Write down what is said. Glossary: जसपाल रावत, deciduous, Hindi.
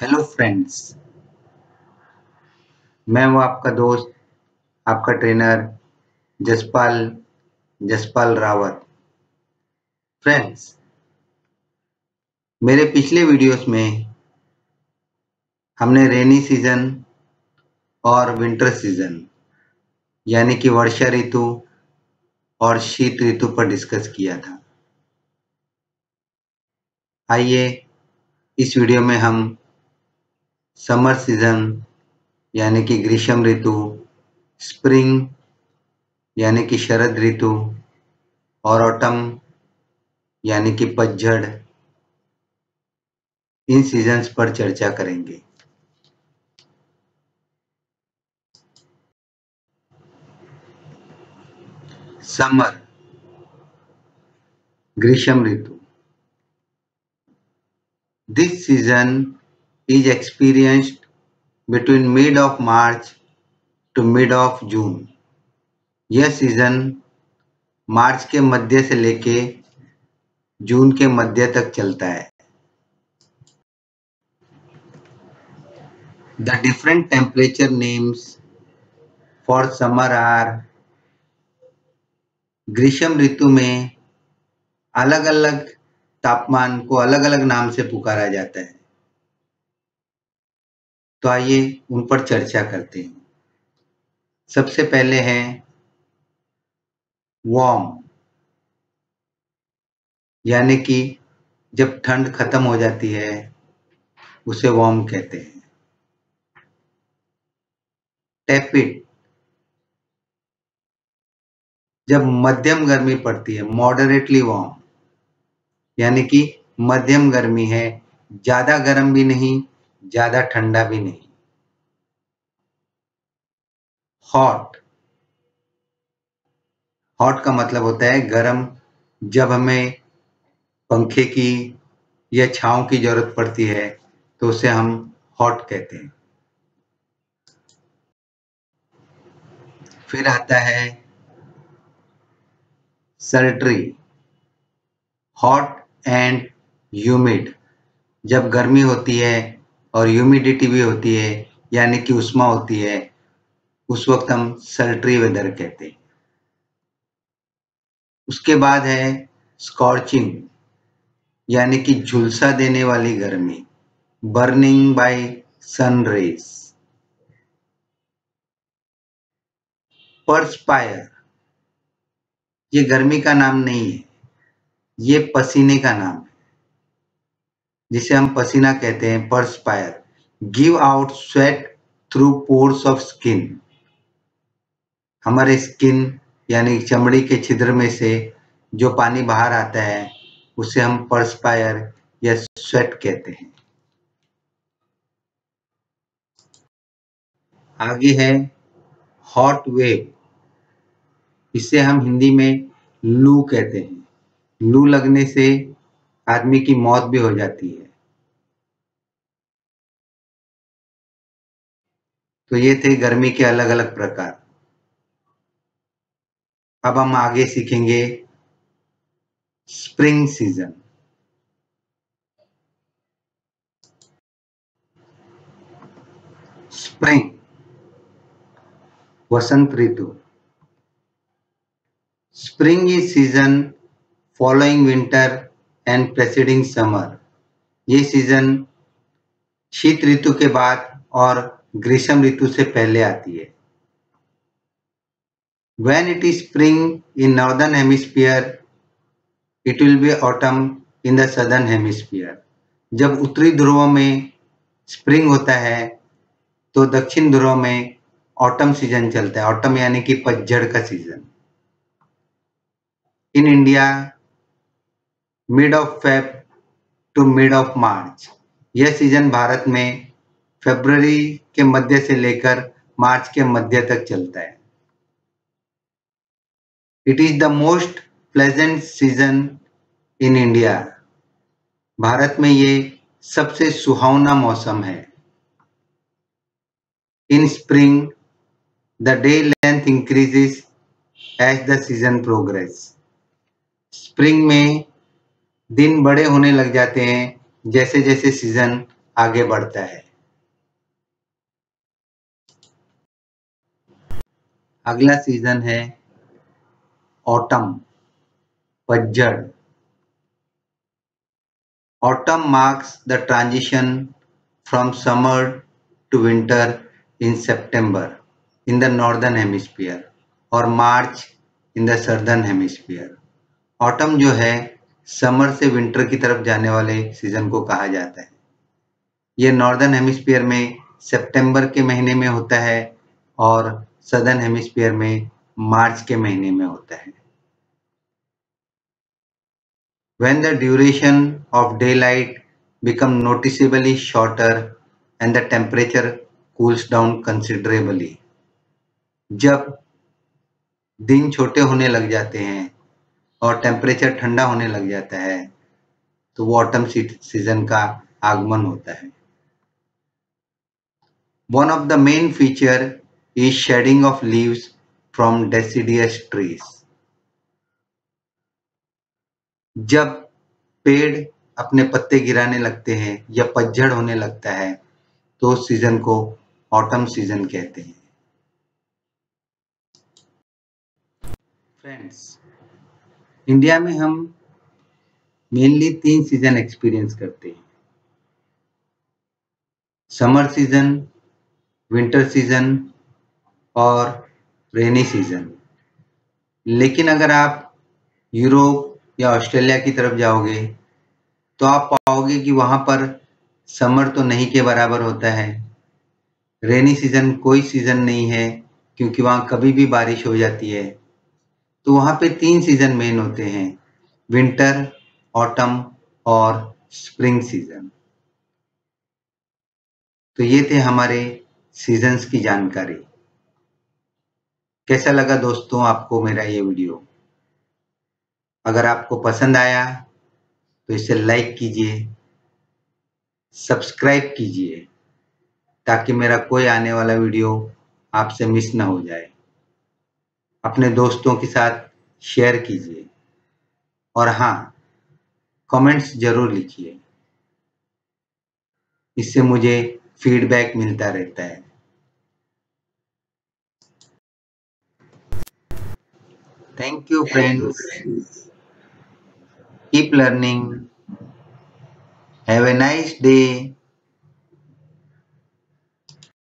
Hello friends, मैं हूँ आपका दोस्त, आपका ट्रेनर जसपाल रावत। फ्रेंड्स, मेरे पिछले वीडियोस में हमने रेनी सीजन और विंटर सीजन यानी कि वर्षा ऋतु और शीत ऋतु पर डिस्कस किया था। आइए इस वीडियो में हम समर सीजन यानी कि ग्रीष्म ऋतु, स्प्रिंग यानी कि शरद ऋतु और ऑटम यानी कि पतझड़, इन सीजन्स पर चर्चा करेंगे। समर, ग्रीष्म ऋतु। This season is experienced between mid of March to mid of June. यह सीजन मार्च के मध्य से लेके जून के मध्य तक चलता है। The different temperature names for summer are ग्रीष्म ऋतु में अलग अलग तापमान को अलग अलग नाम से पुकारा जाता है, तो आइए उन पर चर्चा करते हैं। सबसे पहले है वार्म, यानी कि जब ठंड खत्म हो जाती है उसे वार्म कहते हैं। टेपिड, जब मध्यम गर्मी पड़ती है, मॉडरेटली वार्म, यानी कि मध्यम गर्मी है, ज्यादा गर्म भी नहीं ज्यादा ठंडा भी नहीं। हॉट, हॉट का मतलब होता है गर्म, जब हमें पंखे की या छांव की जरूरत पड़ती है तो उसे हम हॉट कहते हैं। फिर आता है सल्ट्री, हॉट एंड ह्यूमिड, जब गर्मी होती है और ह्यूमिडिटी भी होती है यानी कि उष्मा होती है, उस वक्त हम सल्ट्री वेदर कहते हैं। उसके बाद है स्कॉर्चिंग, यानी कि झुलसा देने वाली गर्मी, burning by sun rays. Perspire, ये गर्मी का नाम नहीं है, ये पसीने का नाम है, जिसे हम पसीना कहते हैं। Perspire, give out sweat through pores of skin, हमारे स्किन यानी चमड़ी के छिद्र में से जो पानी बाहर आता है उसे हम परस्पायर या स्वेट कहते हैं। आगे है हॉट वेव, इसे हम हिंदी में लू कहते हैं। लू लगने से आदमी की मौत भी हो जाती है। तो ये थे गर्मी के अलग अलग प्रकार। अब हम आगे सीखेंगे स्प्रिंग सीजन। स्प्रिंग, वसंत ऋतु। Spring is season following winter and preceding summer. ये सीजन शीत ऋतु के बाद और ग्रीष्म ऋतु से पहले आती है। When it is spring in northern hemisphere, it will be autumn in the southern hemisphere. जब उत्तरी ध्रुव में स्प्रिंग होता है तो दक्षिण ध्रुव में ऑटम सीजन चलता है। ऑटम यानी कि पतझड़ का season. In India mid of Feb to mid of March. यह सीजन भारत में फरवरी के मध्य से लेकर मार्च के मध्य तक चलता है। It is the most pleasant season in India. Bharat में ये सबसे सुहावना मौसम है। In spring the day length increases as the season progress. Spring में दिन बड़े होने लग जाते हैं जैसे जैसे सीजन आगे बढ़ता है। अगला सीजन है ऑटम, पतझड़। Autumn marks the transition from summer to winter in September in the northern hemisphere और March in the southern hemisphere। Autumn जो है समर से विंटर की तरफ जाने वाले सीजन को कहा जाता है। ये नॉर्दर्न हेमिस्फीयर में सितंबर के महीने में होता है और सदर्न हेमिस्फीयर में मार्च के महीने में होता है। When the duration of daylight become noticeably shorter and the temperature cools down considerably, जब दिन छोटे होने लग जाते हैं और टेम्परेचर ठंडा होने लग जाता है तो वो ऑटम सीजन का आगमन होता है। One of the main feature is shedding of leaves from deciduous trees। जब पेड़ अपने पत्ते गिराने लगते हैं या पतझड़ होने लगता है तो उस सीजन को ऑटम सीजन कहते हैं। फ्रेंड्स, इंडिया में हम मेनली तीन सीजन एक्सपीरियंस करते हैं, समर सीजन, विंटर सीजन और रेनी सीजन। लेकिन अगर आप यूरोप या ऑस्ट्रेलिया की तरफ जाओगे तो आप पाओगे कि वहाँ पर समर तो नहीं के बराबर होता है, रेनी सीजन कोई सीजन नहीं है क्योंकि वहाँ कभी भी बारिश हो जाती है। तो वहाँ पे तीन सीजन मेन होते हैं, विंटर, ऑटम और स्प्रिंग सीजन। तो ये थे हमारे सीजन्स की जानकारी। कैसा लगा दोस्तों आपको मेरा ये वीडियो? अगर आपको पसंद आया तो इसे लाइक कीजिए, सब्सक्राइब कीजिए ताकि मेरा कोई आने वाला वीडियो आपसे मिस ना हो जाए। अपने दोस्तों के साथ शेयर कीजिए और हाँ, कमेंट्स जरूर लिखिए, इससे मुझे फीडबैक मिलता रहता है। Thank you friends. Keep learning. Have a nice day.